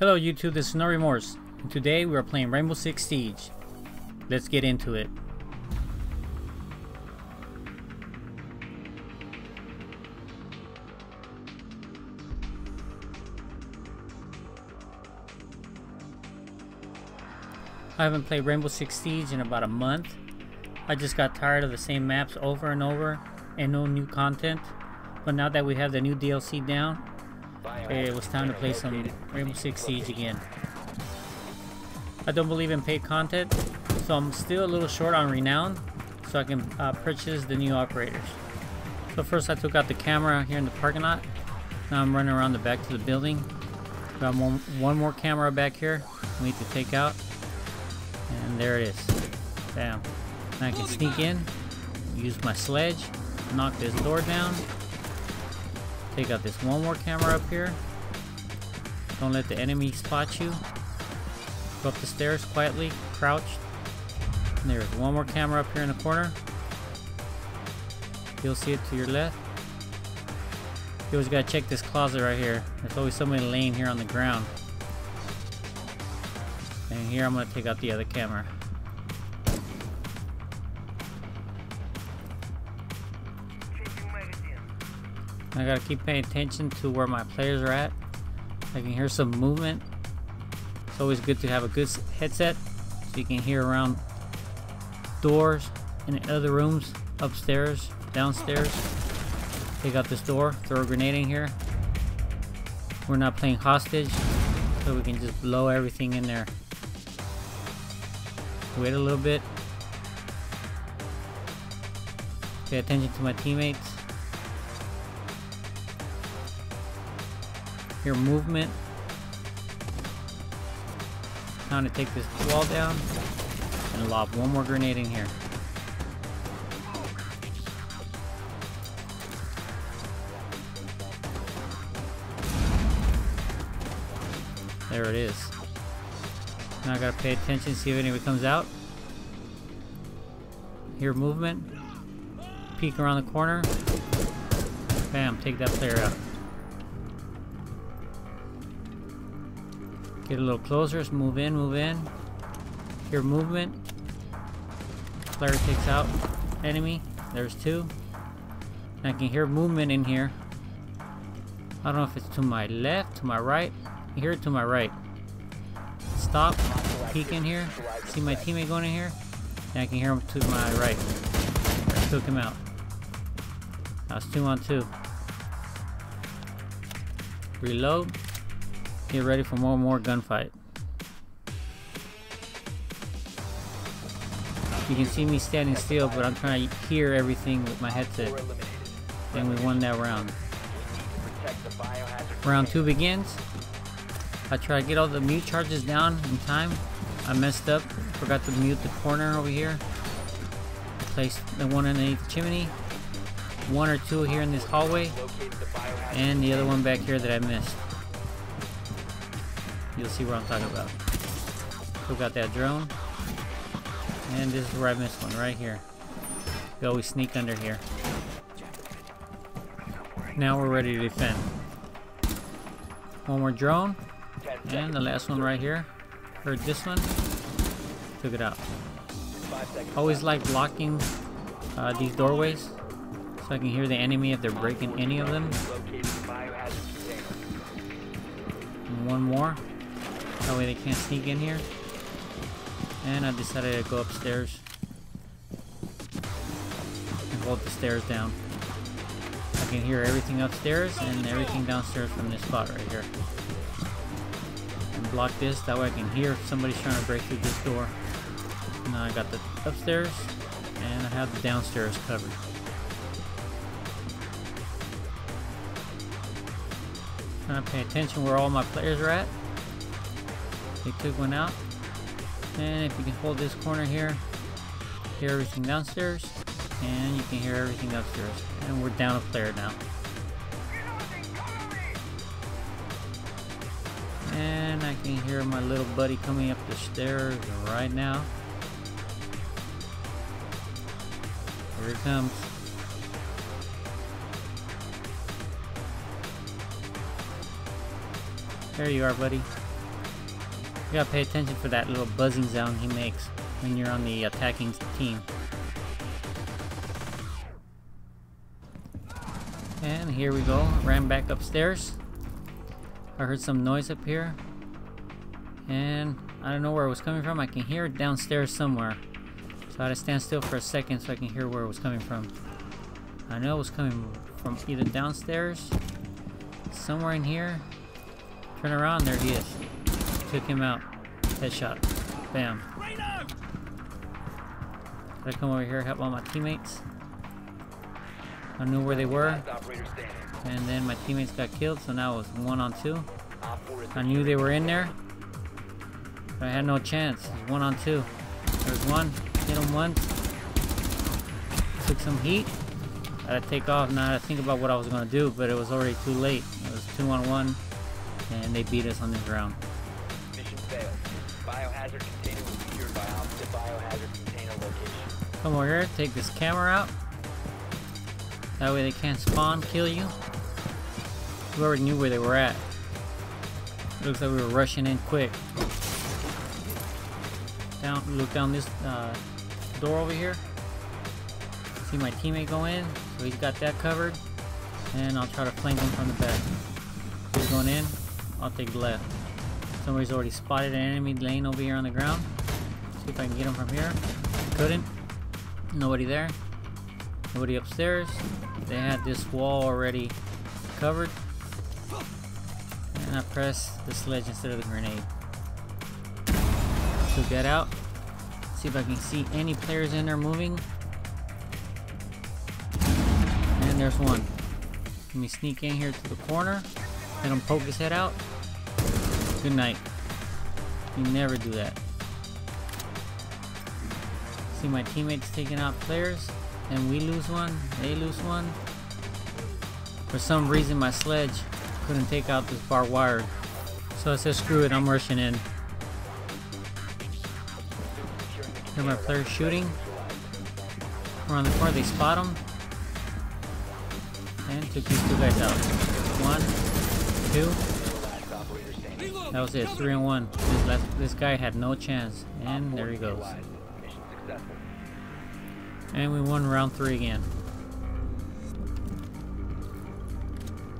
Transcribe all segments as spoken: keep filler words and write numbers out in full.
Hello YouTube, this is No Remorse, and today we are playing Rainbow Six Siege. Let's get into it. I haven't played Rainbow Six Siege in about a month. I just got tired of the same maps over and over and no new content. But now that we have the new D L C down, it was time to play some Rainbow Six Siege again. I don't believe in paid content, so I'm still a little short on Renown, so I can uh, purchase the new operators. So first I took out the camera here in the parking lot. Now I'm running around the back to the building. Got one, one more camera back here we need to take out. And there it is. Bam. And I can sneak in, use my sledge, knock this door down. Take out this one more camera up here. Don't let the enemy spot you. Go up the stairs quietly, crouched. And there's one more camera up here in the corner. You'll see it to your left. You always gotta check this closet right here. There's always somebody laying here on the ground. And here I'm gonna take out the other camera. I gotta keep paying attention to where my players are at. I can hear some movement. It's always good to have a good headset so you can hear around doors and other rooms, upstairs, downstairs. Take out this door, throw a grenade in here. We're not playing hostage, so we can just blow everything in there. Wait a little bit. Pay attention to my teammates. Your movement. Time to take this wall down and lob one more grenade in here. There it is. Now I gotta pay attention, see if anybody comes out. Hear movement. Peek around the corner. Bam, take that player out. Get a little closer, just move in, move in. Hear movement. Player takes out enemy. There's two. And I can hear movement in here. I don't know if it's to my left, to my right. I can hear it to my right. Stop, peek in here. See my teammate going in here. And I can hear him to my right. I took him out. Now it's two on two. Reload. Get ready for more and more gunfight. You can see me standing still, but I'm trying to hear everything with my headset. And we won that round. Round two begins. I try to get all the mute charges down in time. I messed up. Forgot to mute the corner over here. Placed the one underneath the chimney. One or two here in this hallway. And the other one back here that I missed. You'll see what I'm talking about. Took out that drone. And this is where I missed one, right here. We always sneak under here. Now we're ready to defend. One more drone. And the last one right here. Heard this one. Took it out. Always like blocking uh, these doorways. So I can hear the enemy if they're breaking any of them. And one more. That way they can't sneak in here. And I decided to go upstairs and hold the stairs down. I can hear everything upstairs and everything downstairs from this spot right here. And block this, that way I can hear if somebody's trying to break through this door. Now I got the upstairs and I have the downstairs covered. Trying to pay attention where all my players are at. They took one out. And if you can hold this corner here, hear everything downstairs, and you can hear everything upstairs. And we're down a player now. And I can hear my little buddy coming up the stairs right now. Here it comes. There you are, buddy. You gotta pay attention for that little buzzing sound he makes when you're on the attacking team. And here we go, ran back upstairs. I heard some noise up here. And I don't know where it was coming from. I can hear it downstairs somewhere. So I had to stand still for a second so I can hear where it was coming from. I know it was coming from either downstairs, somewhere in here. Turn around, there he is. Took him out. Headshot. Bam. Gotta come over here, help all my teammates. I knew where they were, and then my teammates got killed, so now it was one on two. I knew they were in there, but I had no chance. It was one on two. There was one, hit him once, took some heat. I had to take off, now I had to think about what I was going to do, but it was already too late. It was two on one, and they beat us on the ground. Mission failed. Biohazard container was secured by ops to biohazard container location. Come over here, take this camera out. That way they can't spawn, kill you. We already knew where they were at. Looks like we were rushing in quick. Down, look down this uh, door over here. See my teammate go in, so he's got that covered. And I'll try to flank him from the back. He's going in, I'll take the left. Somebody's already spotted an enemy laying over here on the ground. See if I can get him from here. Couldn't. Nobody there. Nobody upstairs. They had this wall already covered. And I pressed the sledge instead of the grenade. Took that out. See if I can see any players in there moving. And there's one. Let me sneak in here to the corner. Let him poke his head out. Good night. You never do that. See my teammates taking out players. And we lose one, they lose one. For some reason my sledge couldn't take out this barbed wire. So I said screw it, I'm rushing in. Hear my players shooting. We're on the corner, they spot him. And took these two guys out. One, two. That was it, three and one. This, last, this guy had no chance. And there he goes. And we won round three again.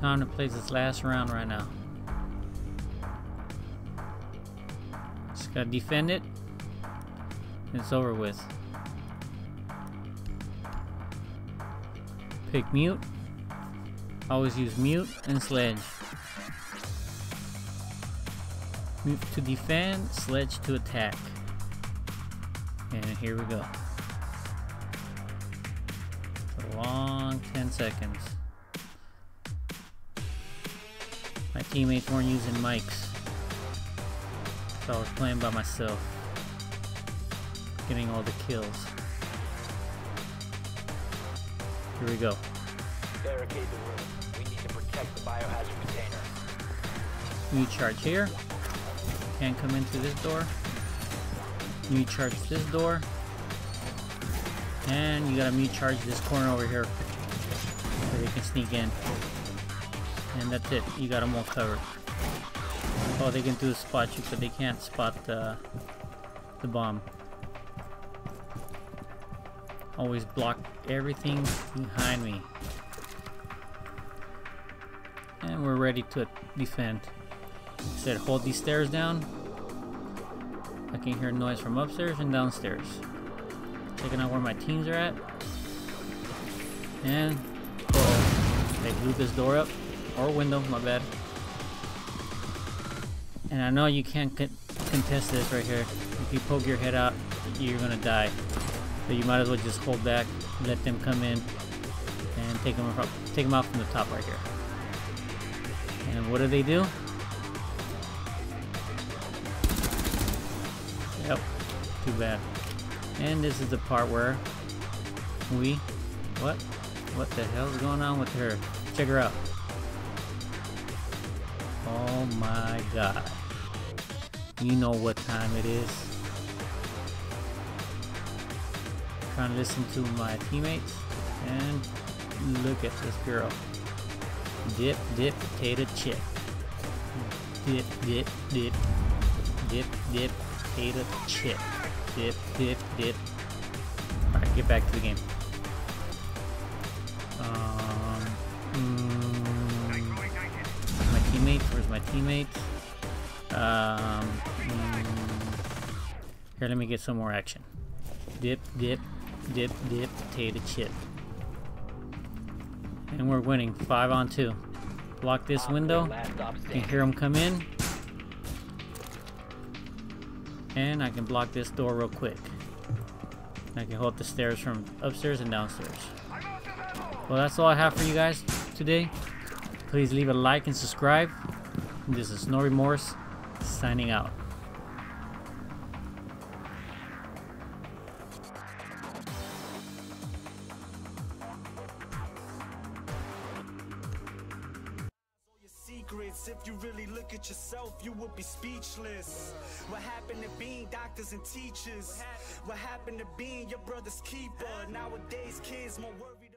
Time to play this last round right now. Just gotta defend it. It's over with. Pick Mute. Always use Mute and Sledge. Mute to defend, Sledge to attack. And here we go. Long ten seconds. My teammates weren't using mics, so I was playing by myself, getting all the kills. Here we go. Barricade the room. We need to protect the biohazard container. New charge here. Can't come into this door. New charge this door. And you gotta mute charge this corner over here so they can sneak in. And that's it, you got them all covered. All they can do is spot you, but they can't spot the, the bomb. Always block everything behind me. And we're ready to defend. I said hold these stairs down. I can hear noise from upstairs and downstairs. Checking out where my teams are at. And, uh-oh, they blew this door up. Or window, my bad. And I know you can't con contest this right here. If you poke your head out, you're gonna die. So you might as well just hold back, let them come in, and take them, take them out from the top right here. And what do they do? Yep, too bad. And this is the part where we, what? What the hell is going on with her? Check her out. Oh my god. You know what time it is. Trying to listen to my teammates. And look at this girl. Dip, dip, potato chip. Dip, dip, dip. Dip, dip, potato chip. Dip, dip, dip. Alright, get back to the game. Um, mm, where's my teammate? Where's my teammate? Um, mm, here, let me get some more action. Dip, dip, dip, dip, potato chip. And we're winning. Five on two. Block this window. You can hear them come in. And I can block this door real quick. I can hold the stairs from upstairs and downstairs. Well, that's all I have for you guys today. Please leave a like and subscribe. This is No Remorse, signing out. If you really look at yourself, you would be speechless. What happened to being doctors and teachers? What happened to being your brother's keeper? Nowadays, kids more worried.